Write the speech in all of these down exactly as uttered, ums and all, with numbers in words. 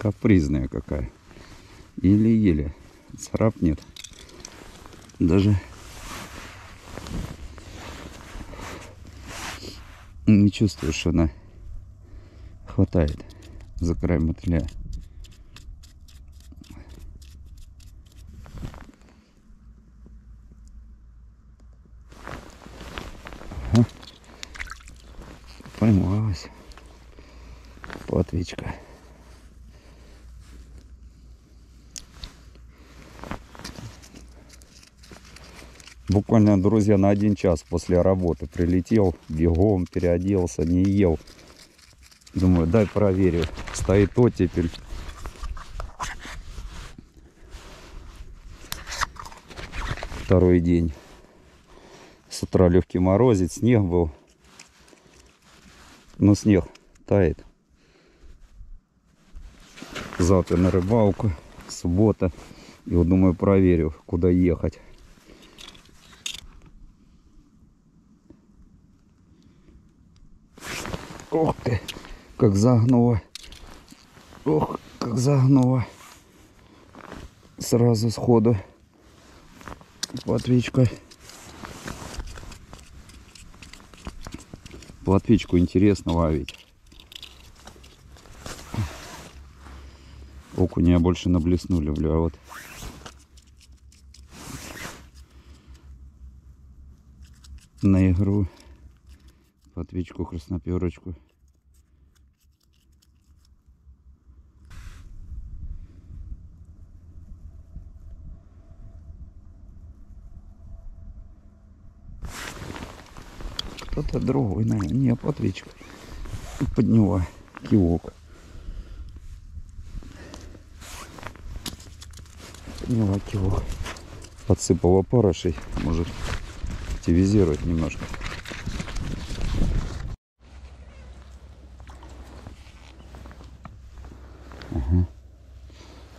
Капризная какая. Еле-еле. Царапнет. Даже не чувствую, что она хватает за край мотыля. Ага. Поймалась плотвичка. Буквально, друзья, на один час после работы прилетел, бегом переоделся, не ел. Думаю, дай проверю. Стоит оттепель. Второй день. С утра легкий морозец, снег был. Но снег тает. Завтра на рыбалку, суббота. И вот думаю, проверю, куда ехать. Ох ты, как загнуло. Ох, как загнуло. Сразу сходу. Плотвичка. Плотвичку интересно ловить. Окуня больше на блесну люблю, а вот. На игру. Плотвичку, красноперочку. Кто-то другой, наверное, не плотвичка. Подняла кивок. Подняла кивок. Подсыпала опарышей. Может, активизировать немножко.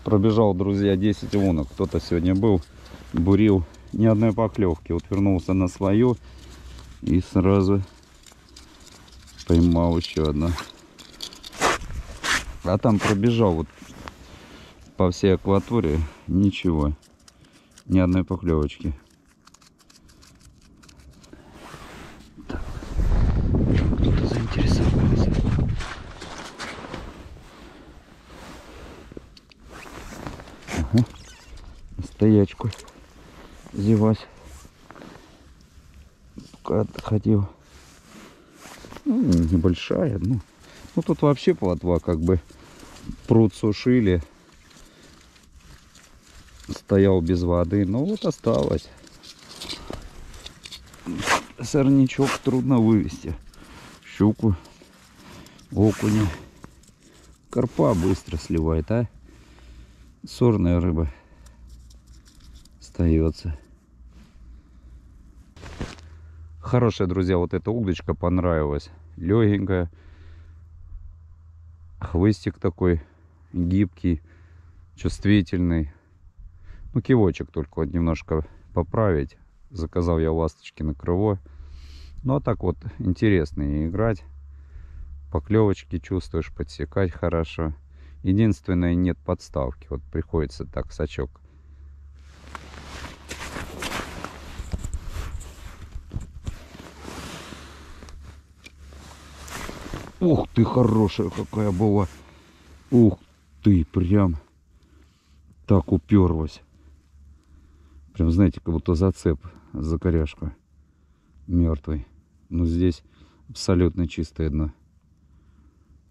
Пробежал, друзья, десять лунок. Кто-то сегодня был, бурил. Ни одной поклевки. Вот вернулся на свою и сразу поймал еще одну. А там пробежал вот по всей акватории. Ничего. Ни одной поклевочки. Кто-то заинтересовался. Стоячку зевать, пока отходил. Ну, небольшая, ну, ну тут вообще плотва, как бы пруд сушили, стоял без воды, но вот осталось. Сорнячок трудно вывести, щуку, окуня, карпа быстро сливает, а сорная рыба остается. Хорошая, друзья, вот эта удочка понравилась. Легенькая. Хвостик такой гибкий, чувствительный. Ну, кивочек только вот немножко поправить. Заказал я ласточки на крыло. Ну, а так вот интересно и играть. Поклевочки чувствуешь, подсекать хорошо. Единственное, нет подставки. Вот приходится так сачок. Ух ты, хорошая какая была. Ух ты, прям так уперлась. Прям, знаете, как будто зацеп за коряшку. Мертвый. Но здесь абсолютно чистое дно.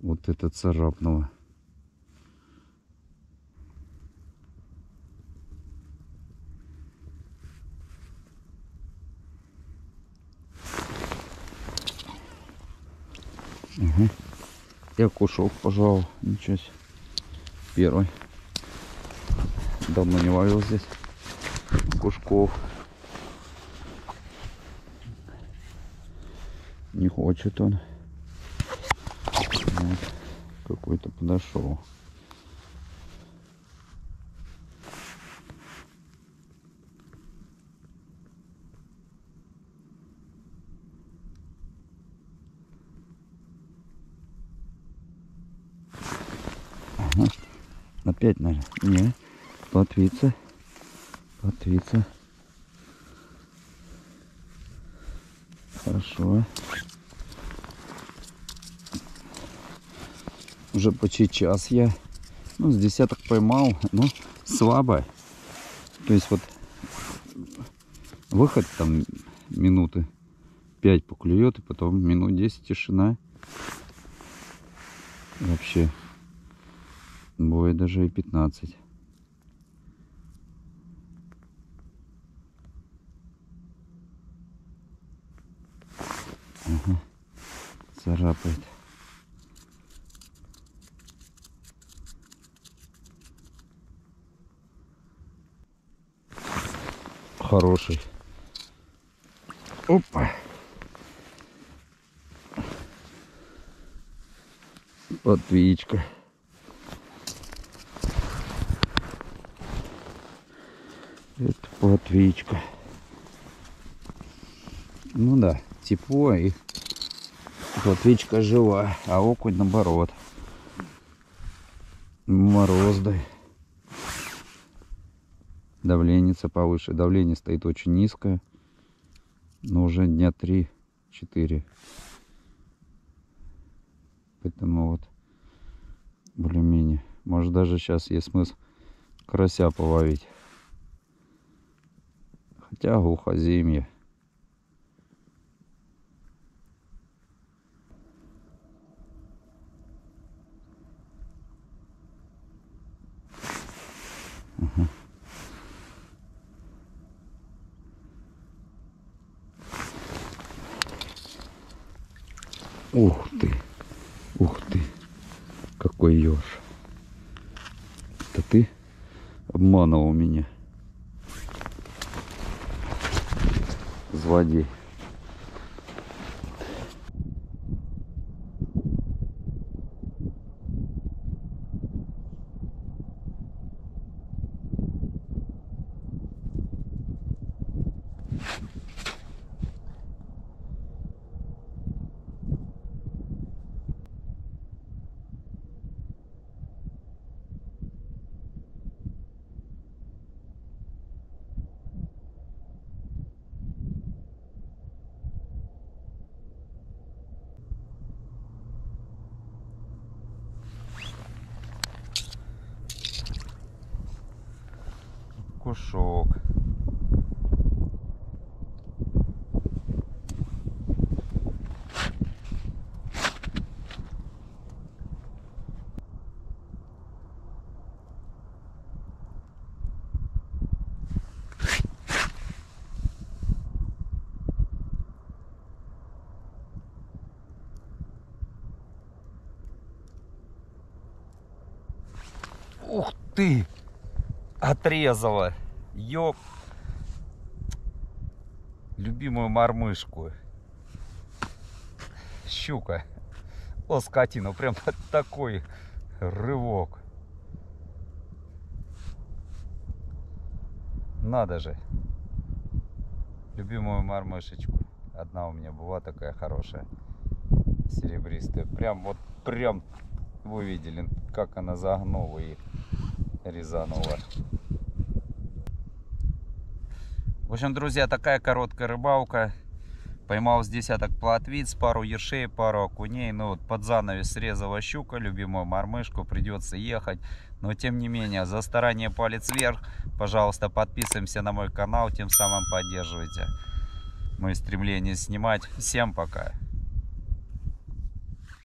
Вот это царапнуло. Угу. Я кушал, пожалуй, ничего себе. Первый. Давно не ловил здесь кушков. Не хочет он. Вот. Какой-то подошел. Опять, наверное. Не. Плотвица. Плотвица. Хорошо. Уже почти час я. Ну, с десяток поймал. Но слабо. То есть вот выход там минуты пять поклюет, и потом минут десять тишина. Вообще. Бывает даже и пятнадцать. Ага. Царапает. Хороший. Опа. Плотвичка. Это плотвичка. Ну да, тепло, и плотвичка жива, а окунь наоборот. Мороз, да. Давление повыше. Давление стоит очень низкое. Но уже дня три-четыре. Поэтому вот более-менее. Может, даже сейчас есть смысл карася половить. Хотя глухоземье. Ага. Ух ты, ух ты, какой ёж. Это ты обманул меня. Злодей. Кушок. Ух ты! Отрезала. Ёп. Любимую мормышку. Щука. О, скотина. Прям такой рывок. Надо же. Любимую мормышечку. Одна у меня была такая хорошая. Серебристая. Прям вот, прям вы видели, как она загнула и резанула. В общем, друзья, такая короткая рыбалка. Поймал с десяток плотвиц, пару ершей, пару окуней. Ну вот под занавес срезала щука, любимую мормышку. Придется ехать. Но тем не менее, за старание палец вверх. Пожалуйста, подписываемся на мой канал. Тем самым поддерживайте мои стремления снимать. Всем пока!